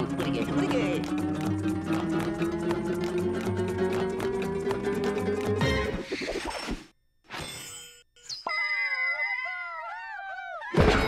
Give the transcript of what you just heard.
Pretty good.